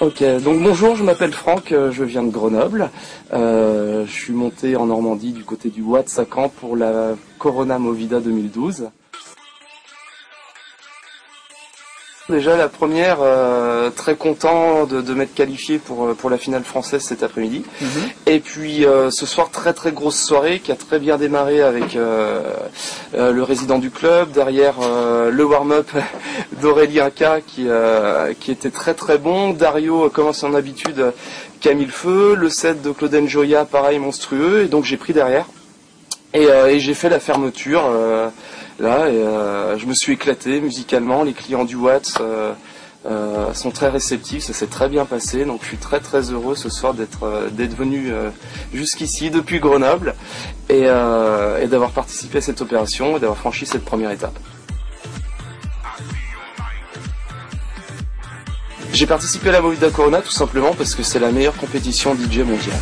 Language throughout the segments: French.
Ok, donc bonjour, je m'appelle Franck, je viens de Grenoble. Je suis monté en Normandie du côté du What's Caen pour la Corona Movida 2012. Déjà la première, très content de m'être qualifié pour la finale française cet après-midi. Et puis ce soir, très grosse soirée qui a très bien démarré avec le résident du club, derrière le warm-up d'Aurélien K qui était très bon. Dario, comme à son habitude, Camille Feu, le set de Claude N'Joya, pareil, monstrueux, et donc j'ai pris derrière. Et j'ai fait la fermeture là, et je me suis éclaté musicalement. Les clients du What's sont très réceptifs, ça s'est très bien passé, donc je suis très heureux ce soir d'être venu jusqu'ici depuis Grenoble et d'avoir participé à cette opération et d'avoir franchi cette première étape. J'ai participé à la Movida Corona tout simplement parce que c'est la meilleure compétition DJ mondiale.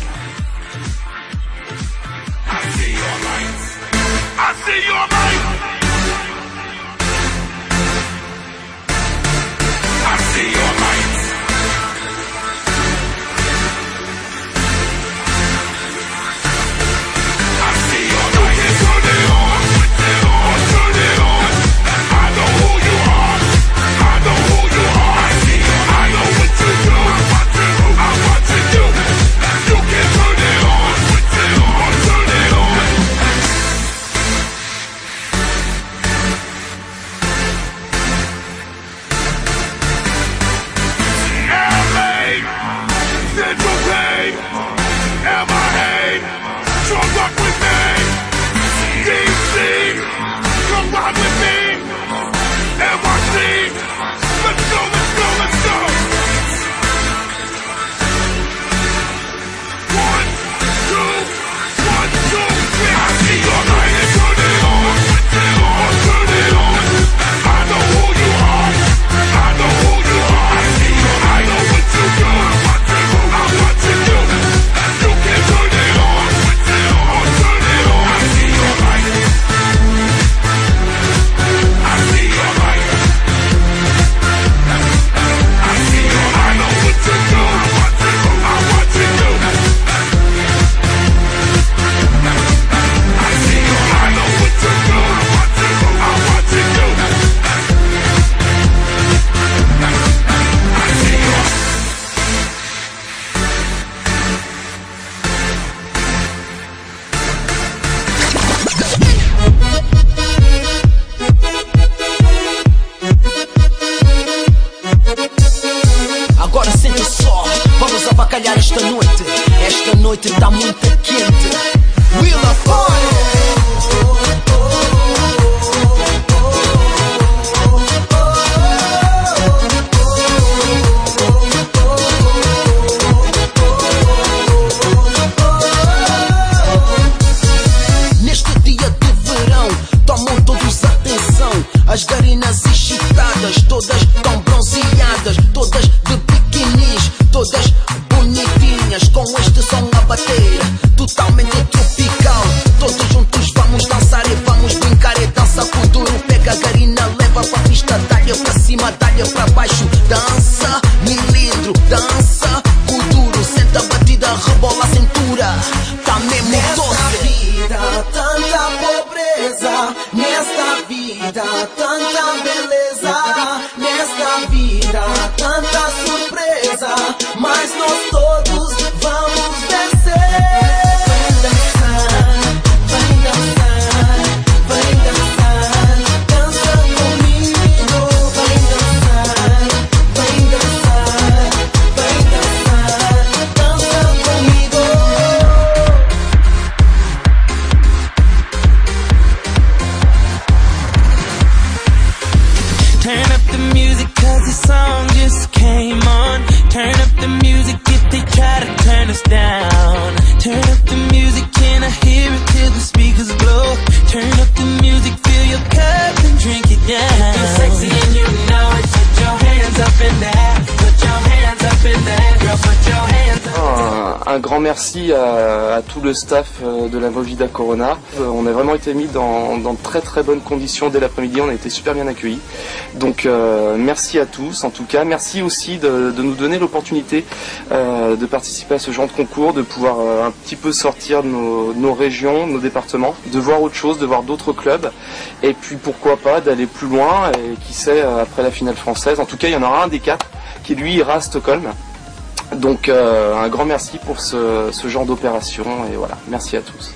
Esta noite tá muito quente. We love party. Neste dia de verão, tomam todos atenção. As garinas excitadas, todas tão bronzeadas, todas de biquinis, todas bonitinhas, com este som a bater, totalmente tropical. Todos juntos vamos dançar e vamos brincar. É dança com duro, pega a garina, leva pra pista, dá-lhe pra cima, dá-lhe pra baixo. Dança, milindro, dança com duro, senta a batida, rebola a cintura. Tá mesmo doce. Nesta vida, tanta pobreza. Nesta vida, tanta beleza. Nesta vida, tanta surpresa. Mas nós todos vamos vencer. Turn up the music 'cause the song just came on. Turn up the music, get the Un grand merci à tout le staff de la Movida Corona. On a vraiment été mis dans de très très bonnes conditions dès l'après-midi, on a été super bien accueillis. Donc merci à tous en tout cas, merci aussi de nous donner l'opportunité de participer à ce genre de concours, de pouvoir un petit peu sortir de nos régions, de nos départements, de voir autre chose, de voir d'autres clubs et puis pourquoi pas d'aller plus loin et qui sait après la finale française. En tout cas il y en aura un des quatre qui lui ira à Stockholm. Donc un grand merci pour ce genre d'opération et voilà, merci à tous.